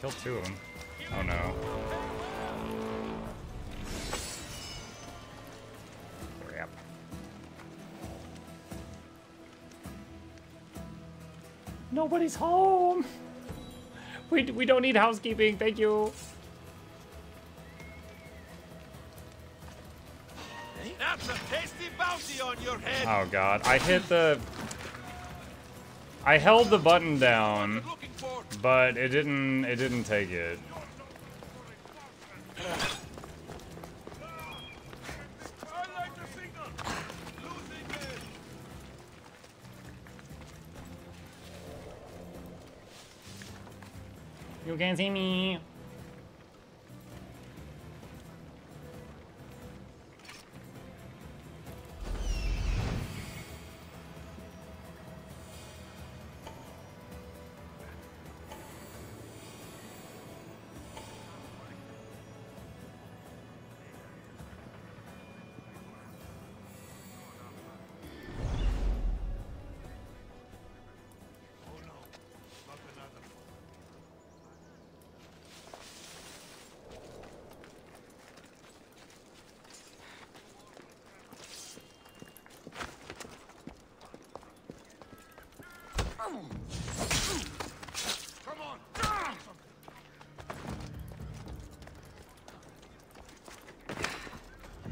killed two of them. Oh no. Crap. Nobody's home! We don't need housekeeping, thank you! That's a tasty bounty on your head! Oh god, I hit the... I held the button down, but it didn't take it. You can't see me.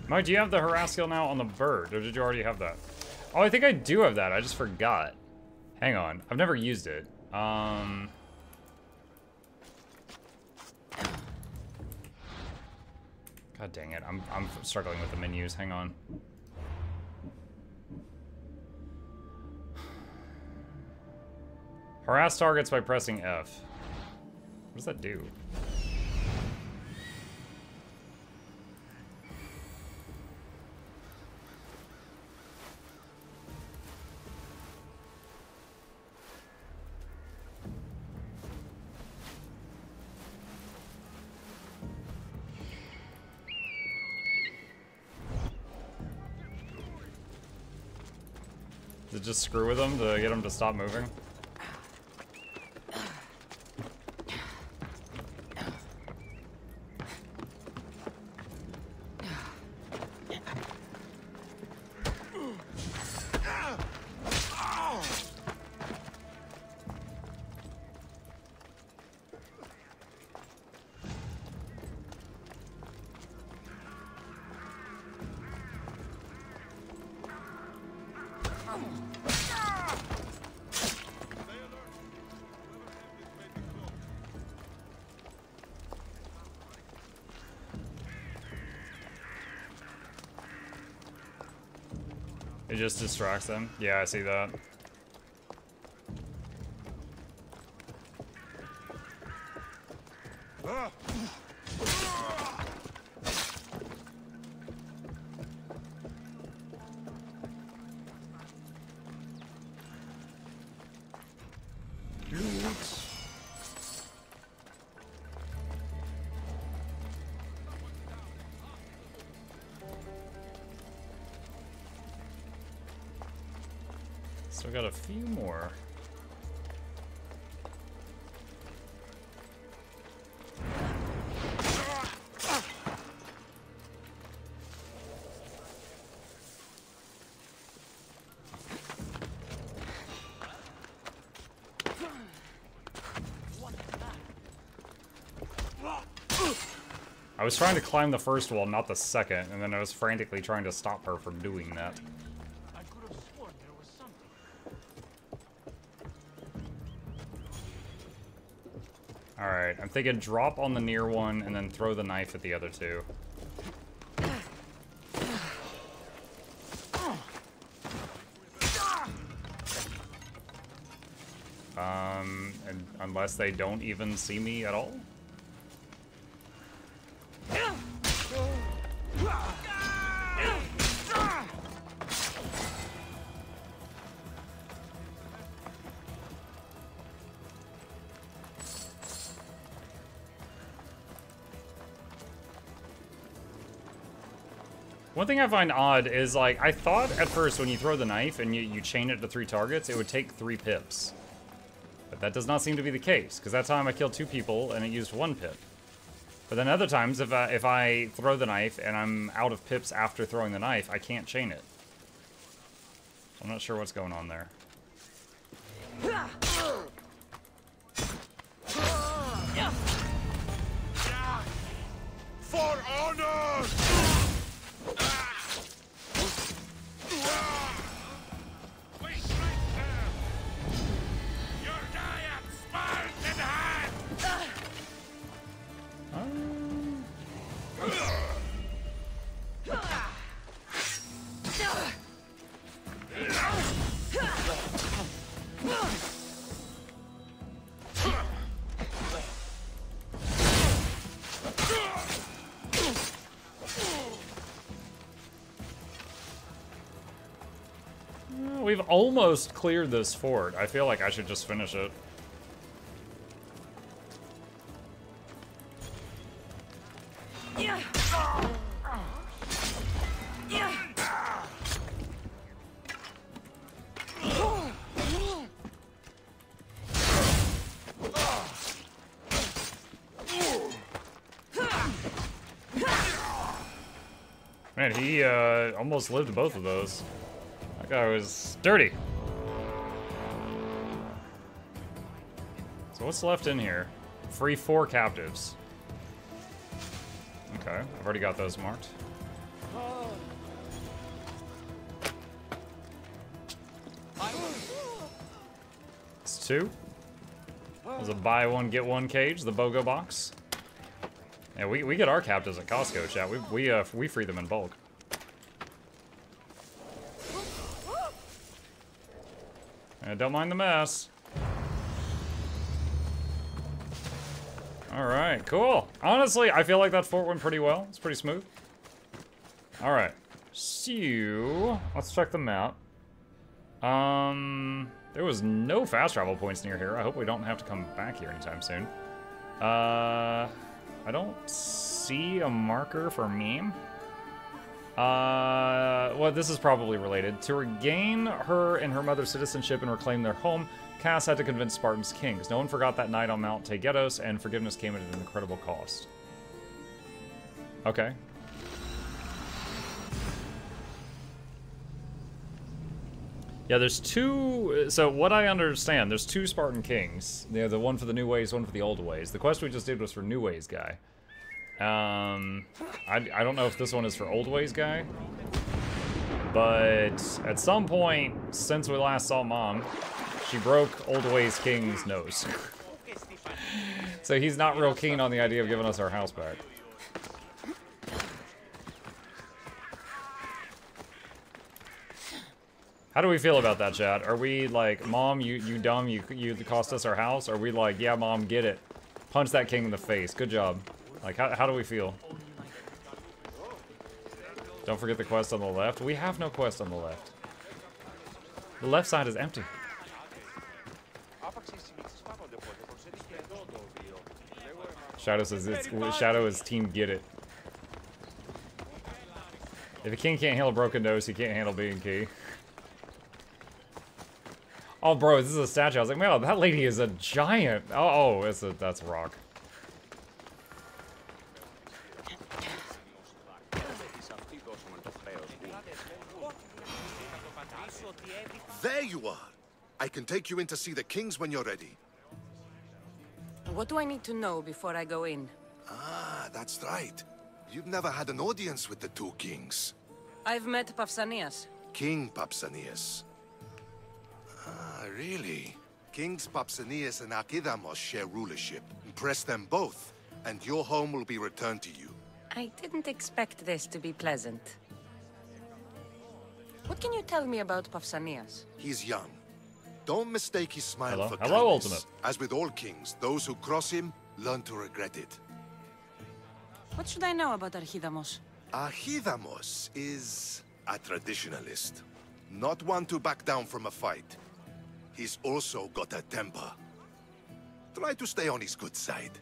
Mike, do you have the harass skill now on the bird, or did you already have that? Oh, I think I do have that. I just forgot. Hang on, I've never used it. God dang it, I'm struggling with the menus. Hang on. Harass targets by pressing F. What does that do? Does it just screw with them to get them to stop moving? It just distracts them. Yeah, I see that. So I got a few more. I was trying to climb the first wall, not the second, and then I was frantically trying to stop her from doing that. I'm thinking drop on the near one and then throw the knife at the other two. And unless they don't even see me at all. One thing I find odd is, like, I thought at first when you throw the knife and you chain it to 3 targets, it would take 3 pips. But that does not seem to be the case, because that time I killed two people and it used one pip. But then other times, if I throw the knife and I'm out of pips after throwing the knife, I can't chain it. I'm not sure what's going on there. For honor! We've almost cleared this fort. I feel like I should just finish it. Man, he almost lived both of those. That guy was dirty. So what's left in here? Free 4 captives. Okay, I've already got those marked. It's 2. There's a buy one, get one cage, the BOGO box. Yeah, we get our captives at Costco, chat. We free them in bulk. Don't mind the mess. Alright, cool. Honestly, I feel like that fort went pretty well. It's pretty smooth. Alright. So, let's check the map. There was no fast travel points near here. I hope we don't have to come back here anytime soon. I don't see a marker for meme. Well, this is probably related. To regain her and her mother's citizenship and reclaim their home, Cass had to convince Spartan's kings. No one forgot that night on Mount Taygetus, and forgiveness came at an incredible cost. Okay. Yeah, there's 2... So, what I understand, there's 2 Spartan kings. You know, the one for the new ways, one for the old ways. The quest we just did was for new ways guy. I don't know if this one is for old ways guy, but at some point since we last saw Mom, she broke old ways king's nose. So he's not real keen on the idea of giving us our house back. How do we feel about that, chat? Are we like, Mom, you dumb, you cost us our house? Or are we like, yeah, Mom, get it. Punch that king in the face. Good job. Like, how do we feel? Don't forget the quest on the left. We have no quest on the left. The left side is empty. Shadow says, Shadow is team get it. If a king can't handle broken nose, he can't handle being king. Oh, bro, this is a statue. I was like, man, that lady is a giant. Oh, that's a rock. There you are. I can take you in to see the kings when you're ready. What do I need to know before I go in? Ah, that's right. You've never had an audience with the 2 kings. I've met Pausanias. King Pausanias. Ah, really? Kings Pausanias and Archidamos share rulership. Impress them both, and your home will be returned to you. I didn't expect this to be pleasant. What can you tell me about Pausanias? He's young. Don't mistake his smile for kindness. Hello, Ultimate. As with all kings, those who cross him learn to regret it. What should I know about Archidamos? Archidamos is a traditionalist. Not one to back down from a fight. He's also got a temper. Try to stay on his good side.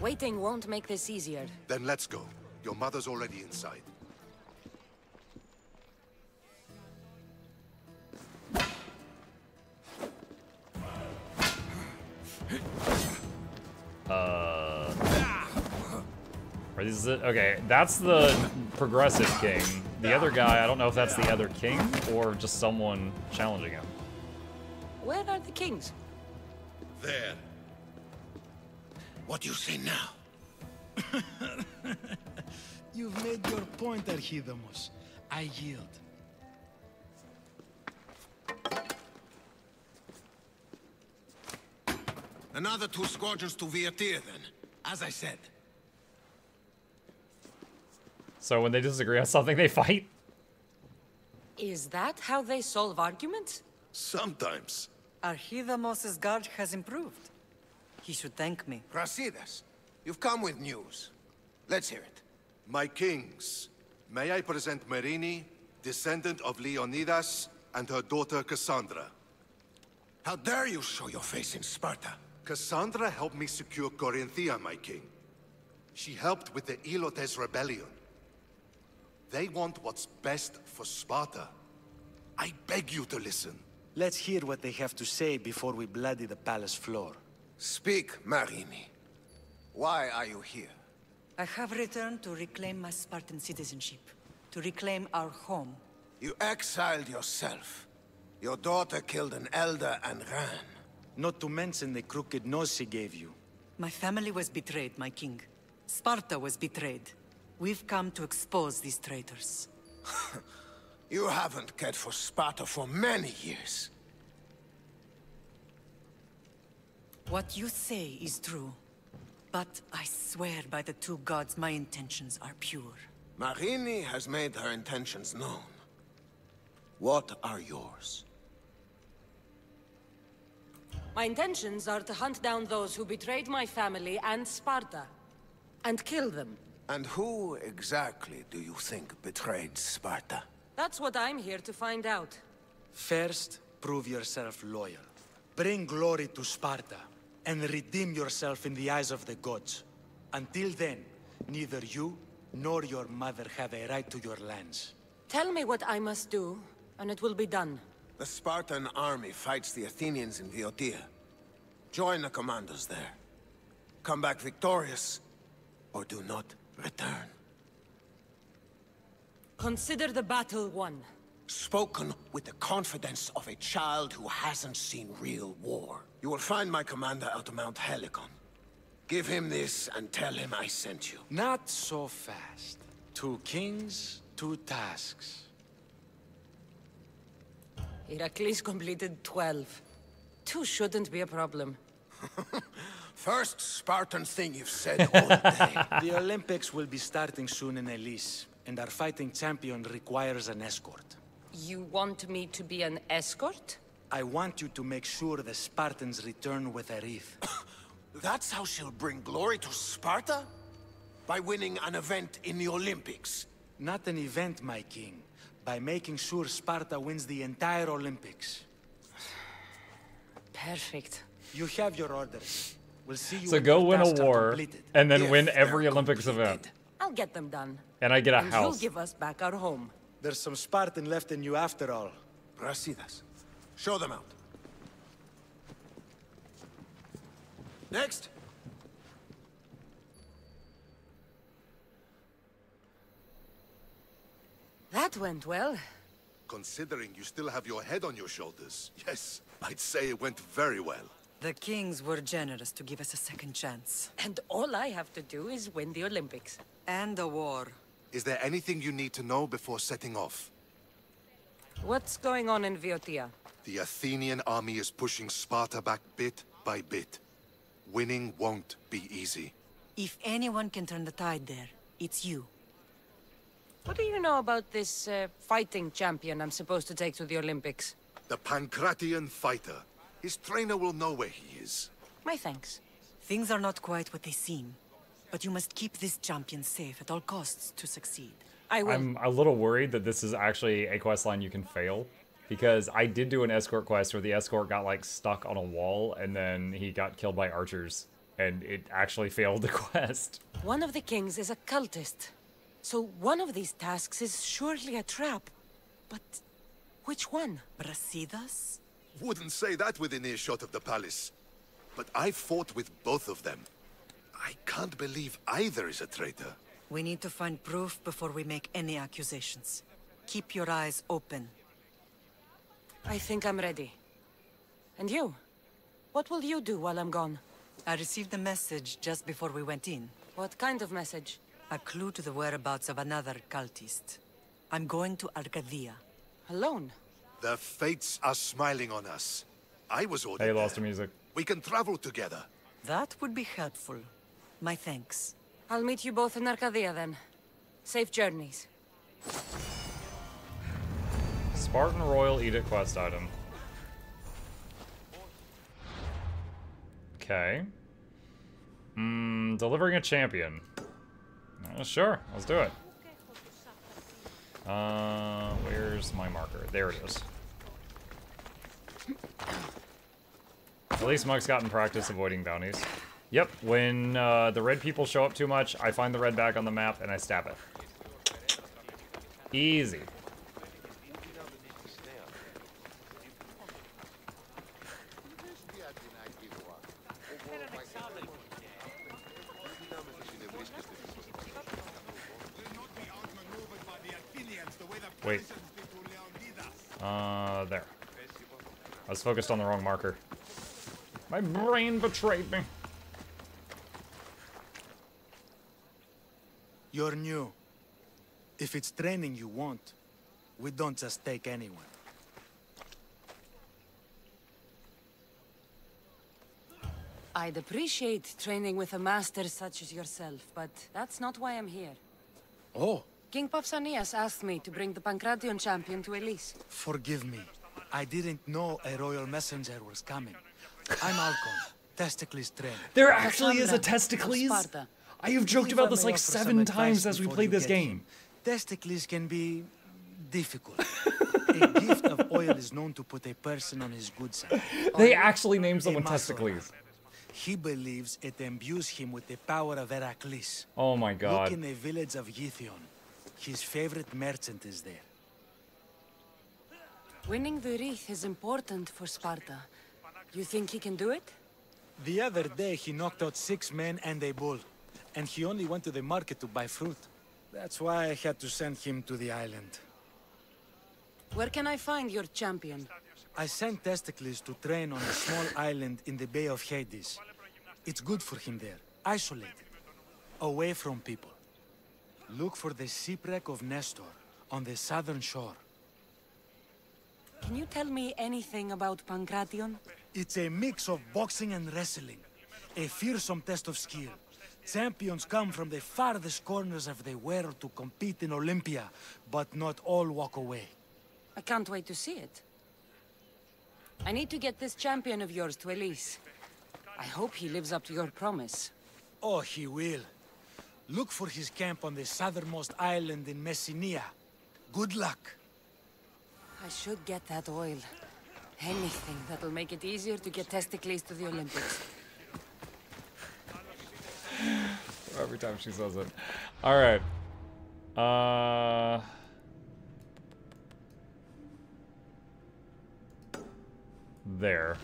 Waiting won't make this easier. Then let's go. Your mother's already inside. Are these the, okay, that's the progressive king. The other guy, I don't know if that's the other king or just someone challenging him. Where are the kings? There. What do you say now? You've made your point, Archidamos. I yield. Another 2 squadrons to Viotia, then. As I said. So when they disagree on something, they fight? Is that how they solve arguments? Sometimes. Archidamos' guard has improved. He should thank me. Rasidas, you've come with news. Let's hear it. My kings, may I present Merini, descendant of Leonidas, and her daughter Cassandra. How dare you show your face in Sparta? Cassandra helped me secure Corinthia, my king. She helped with the Ilotes rebellion. They want what's best for Sparta. I beg you to listen. Let's hear what they have to say before we bloody the palace floor. Speak, Marini. Why are you here? I have returned to reclaim my Spartan citizenship. To reclaim our home. You exiled yourself. Your daughter killed an elder and ran. Not to mention the crooked nose she gave you. My family was betrayed, my king. Sparta was betrayed. We've come to expose these traitors. You haven't cared for Sparta for many years. What you say is true. But I swear by the 2 gods my intentions are pure. Marini has made her intentions known. What are yours? My intentions are to hunt down those who betrayed my family and Sparta. And kill them. And who exactly do you think betrayed Sparta? That's what I'm here to find out. First, prove yourself loyal. Bring glory to Sparta, and redeem yourself in the eyes of the gods. Until then, neither you nor your mother have a right to your lands. Tell me what I must do, and it will be done. The Spartan army fights the Athenians in Viotia. Join the commandos there. Come back victorious, or do not return. Consider the battle won. Spoken with the confidence of a child who hasn't seen real war. You will find my commander out of Mount Helicon. Give him this and tell him I sent you. Not so fast. 2 kings, 2 tasks. Heracles completed 12. 2 shouldn't be a problem. First Spartan thing you've said all day. The Olympics will be starting soon in Elis, and our fighting champion requires an escort. You want me to be an escort? I want you to make sure the Spartans return with a wreath. That's how she'll bring glory to Sparta? By winning an event in the Olympics? Not an event, my king. By making sure Sparta wins the entire Olympics. Perfect. You have your orders. We'll see you. So go win a war, and then win every Olympics event. I'll get them done. And I get a house. You'll give us back our home. There's some Spartan left in you after all. Brasidas, show them out. Next. That went well. Considering you still have your head on your shoulders, yes, I'd say it went very well. The kings were generous to give us a second chance. And all I have to do is win the Olympics. And a war. Is there anything you need to know before setting off? What's going on in Viotia? The Athenian army is pushing Sparta back bit by bit. Winning won't be easy. If anyone can turn the tide there, it's you. What do you know about this fighting champion I'm supposed to take to the Olympics? The Pankration fighter. His trainer will know where he is. My thanks. Things are not quite what they seem, but you must keep this champion safe at all costs to succeed. I will. I'm a little worried that this is actually a quest line you can fail, because I did do an escort quest where the escort got like stuck on a wall and then he got killed by archers, and it actually failed the quest. One of the kings is a cultist, so one of these tasks is surely a trap. But which one? Brasidas? Wouldn't say that within earshot of the palace. But I fought with both of them. I can't believe either is a traitor. We need to find proof before we make any accusations. Keep your eyes open. I think I'm ready. And you? What will you do while I'm gone? I received a message just before we went in. What kind of message? A clue to the whereabouts of another cultist. I'm going to Arcadia. Alone? The fates are smiling on us. I was ordered. Hey, lost the music. We can travel together. That would be helpful. My thanks. I'll meet you both in Arcadia then. Safe journeys. Spartan Royal Edict quest item. Okay. Delivering a champion. Sure, let's do it. Where's my marker? There it is. At least Mug's gotten practice avoiding bounties. Yep, when the red people show up too much, I find the red bag on the map and I stab it. Easy. Wait. There. I was focused on the wrong marker. My brain betrayed me. You're new. If it's training you want, we don't just take anyone. I'd appreciate training with a master such as yourself, but that's not why I'm here. Oh. King Pausanias asked me to bring the Pankration champion to Elis. Forgive me. I didn't know a royal messenger was coming. I'm Alcon, Testikles trainer. There actually is a Testikles? I have joked about this like 7 times as we played this game. Testikles can be difficult. A gift of oil is known to put a person on his good side. They actually named someone Testikles. He believes it imbues him with the power of Heracles. Oh my god. Look in the village of Gythion. His favorite merchant is there. Winning the wreath is important for Sparta. You think he can do it? The other day he knocked out 6 men and a bull. And he only went to the market to buy fruit. That's why I had to send him to the island. Where can I find your champion? I sent Testicles to train on a small island in the Bay of Hades. It's good for him there. Isolated. Away from people. Look for the shipwreck of Nestor, on the southern shore. Can you tell me anything about Pankration? It's a mix of boxing and wrestling. A fearsome test of skill. Champions come from the farthest corners of the world to compete in Olympia, but not all walk away. I can't wait to see it. I need to get this champion of yours to Elis. I hope he lives up to your promise. Oh, he will. Look for his camp on the southernmost island in Messinia. Good luck. I should get that oil. Anything that'll make it easier to get Testicles to the Olympics. Every time she says it. All right. There.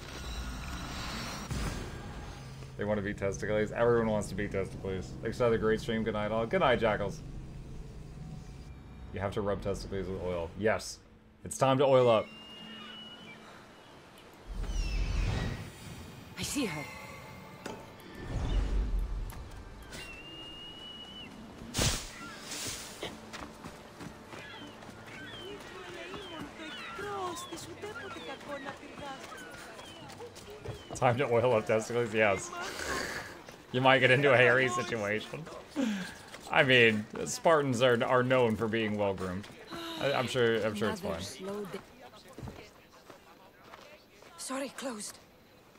They want to beat Testicles. Everyone wants to beat Testicles. Thanks for the great stream. Good night, all. Good night, Jackals. You have to rub Testicles with oil. Yes. It's time to oil up. I see her. Time to oil up Testicles, yes. You might get into a hairy situation. I mean, Spartans are known for being well groomed. I'm sure it's fine. Sorry, closed.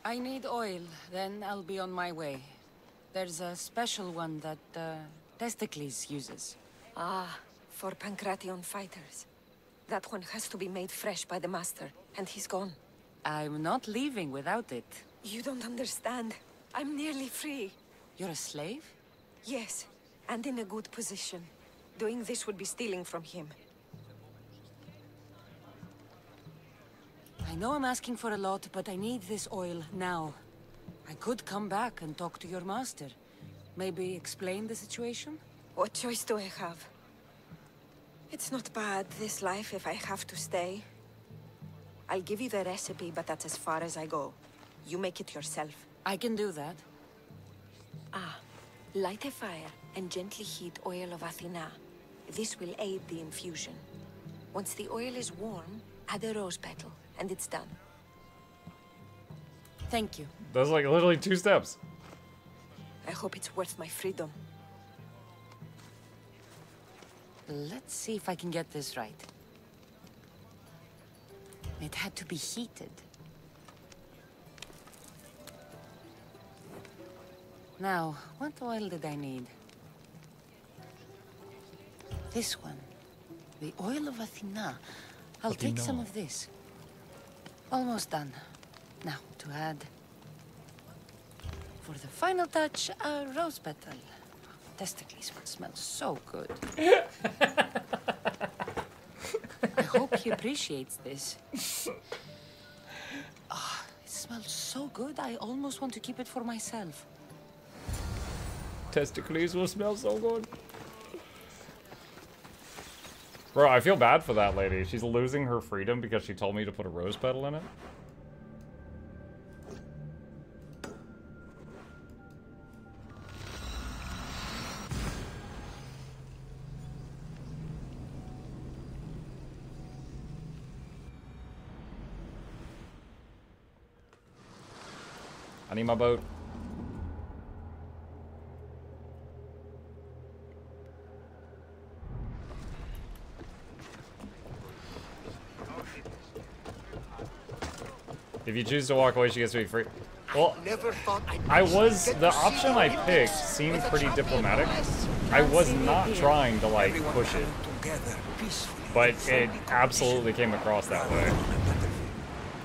I need oil, then I'll be on my way. There's a special one that Testicles uses. Ah, for Pankration fighters. That one has to be made fresh by the master, and he's gone. I'm not leaving without it. You don't understand. I'm nearly free. You're a slave? Yes, and in a good position. Doing this would be stealing from him. I know I'm asking for a lot, but I need this oil now. I could come back and talk to your master. Maybe explain the situation? What choice do I have? It's not bad, this life, if I have to stay. I'll give you the recipe, but that's as far as I go. You make it yourself. I can do that. Ah, light a fire and gently heat oil of Athena. This will aid the infusion. Once the oil is warm, add a rose petal, and it's done. Thank you. That's like literally 2 steps. I hope it's worth my freedom. Let's see if I can get this right. It had to be heated. Now, what oil did I need? This one. The oil of Athena. I'll take some of this. Almost done. Now, to add... for the final touch, a rose petal. Testikles would smell so good. I hope he appreciates this. Oh, it smells so good, I almost want to keep it for myself. Testicles will smell so good. Bro, I feel bad for that lady. She's losing her freedom because she told me to put a rose petal in it. I need my boat. If you choose to walk away, she gets to be free. Well, I was... the option I picked seemed pretty diplomatic. I was not trying to, like, push it. But it absolutely came across that way.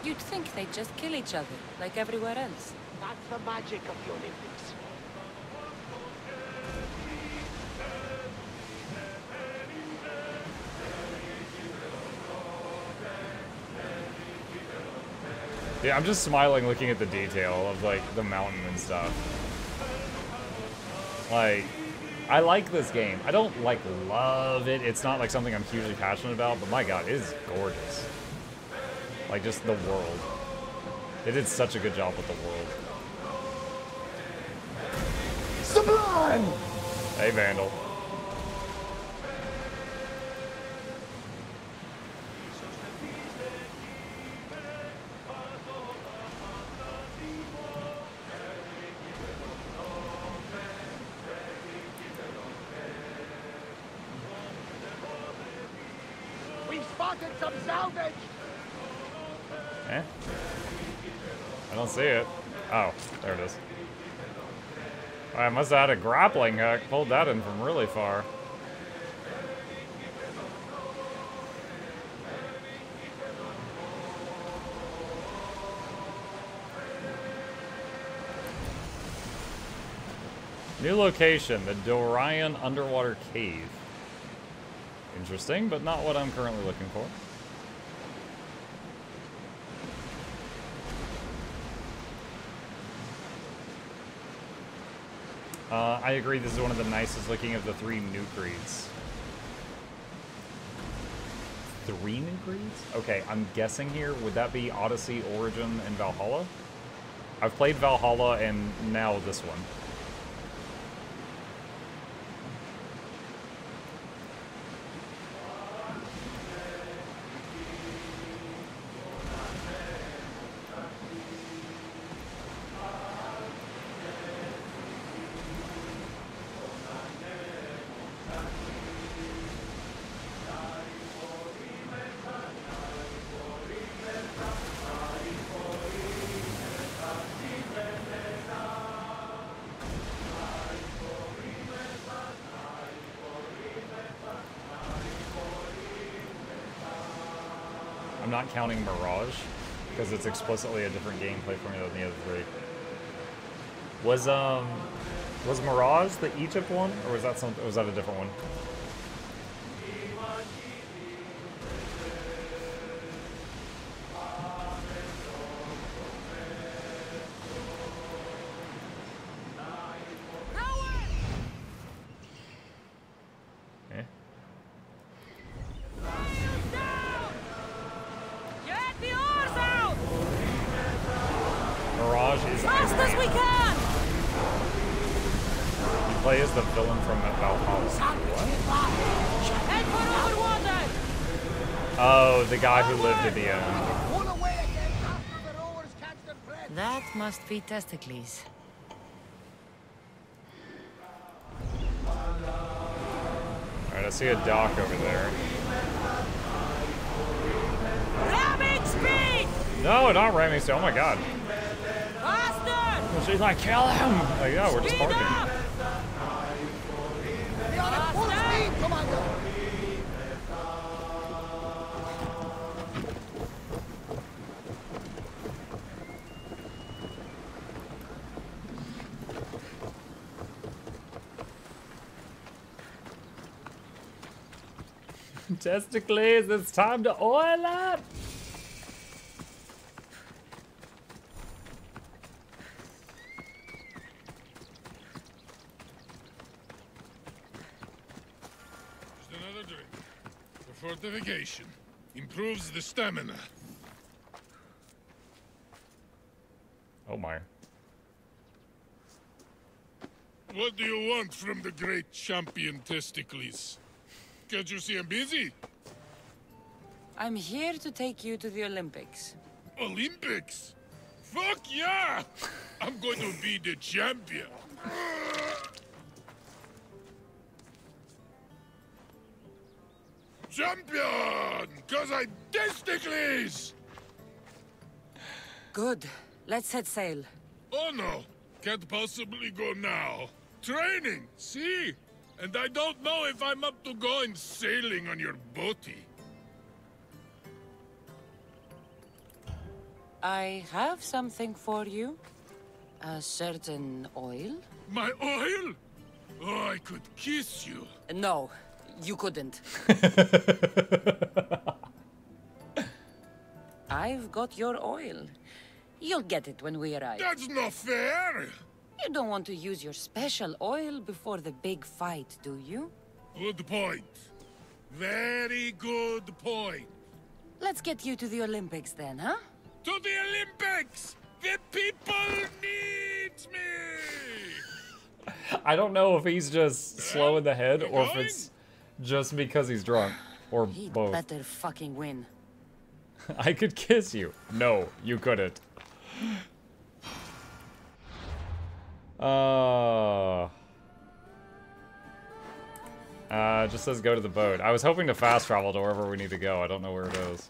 You'd think they'd just kill each other, like everywhere else. That's the magic of the Olympics. Yeah, I'm just smiling looking at the detail of, like, the mountain and stuff. Like, I like this game. I don't, like, love it. It's not, like, something I'm hugely passionate about, but my god, it is gorgeous. Like, just the world. They did such a good job with the world. Sublime! Hey, Vandal. See it. Oh, there it is. I must have had a grappling hook. Pulled that in from really far. New location, the Dorian Underwater Cave. Interesting, but not what I'm currently looking for. I agree, this is one of the nicest looking of the 3 new creeds. 3 new creeds? Okay, I'm guessing here, would that be Odyssey, Origin, and Valhalla? I've played Valhalla and now this one. Not counting Mirage, because it's explicitly a different gameplay formula than the other 3. Was Mirage the Egypt one, or was that some? Or was that a different one? Fast as we can! He plays the villain from Valhalla. What? Oh, the guy who lived at the end. That must be Testikles. Alright, I see a dock over there. Ramming speed! No, not ramming speed. Oh my god. Faster! She's like, kill him! Like, yeah, we're just parking. They're on a full speed, Commander! Testicles, it's time to oil up! Just another drink. The fortification improves the stamina. Oh my. What do you want from the great champion Testicles? Can't you see I'm busy? I'm here to take you to the Olympics. Olympics? Fuck yeah! I'm going to be the champion. Champion! Cause I Testicles! Good. Let's set sail. Oh no! Can't possibly go now. Training, see? And I don't know if I'm up to going sailing on your boaty. I have something for you. A certain oil. My oil? Oh, I could kiss you. No, you couldn't. I've got your oil. You'll get it when we arrive. That's not fair! You don't want to use your special oil before the big fight, do you? Good point. Very good point. Let's get you to the Olympics then, huh? To the Olympics! The people need me! I don't know if he's just slow in the head or if it's just because he's drunk or both. He'd better fucking win. I could kiss you. No, you couldn't. It just says go to the boat. I was hoping to fast travel to wherever we need to go. I don't know where it is.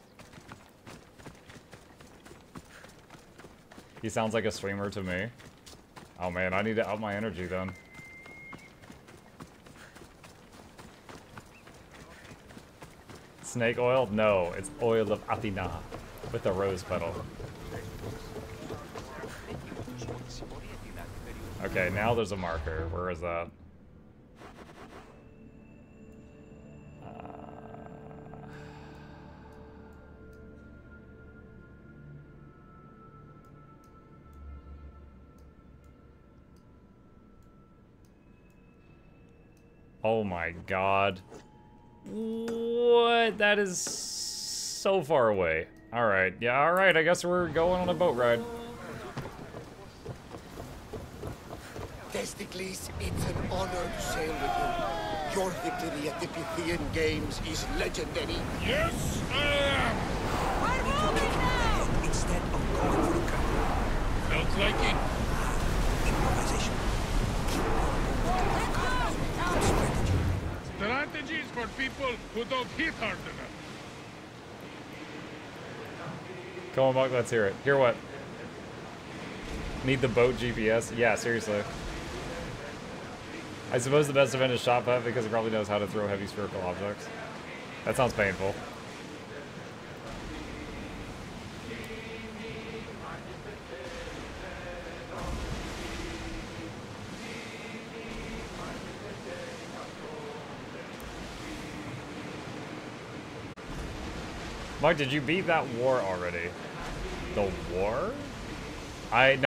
He sounds like a streamer to me. Oh man, I need to up my energy then. Snake oil? No, it's oil of Athena with a rose petal. Okay, now there's a marker. Where is that? Oh my god. What? That is so far away. Alright, yeah, alright. I guess we're going on a boat ride. Testicles, it's an honor to sail with you. Your victory at the Pythian Games is legendary. Yes, I am! We're moving now! Instead of going for the cut. Felt like it. Improvisation. Let's go! Now strategy. Strategies for people who don't hit hard enough. Come on, Buck, let's hear it. Hear what? Need the boat GPS? Yeah, seriously. I suppose the best event is shot put because it probably knows how to throw heavy spherical objects. That sounds painful. Mike, did you beat that war already? The war? I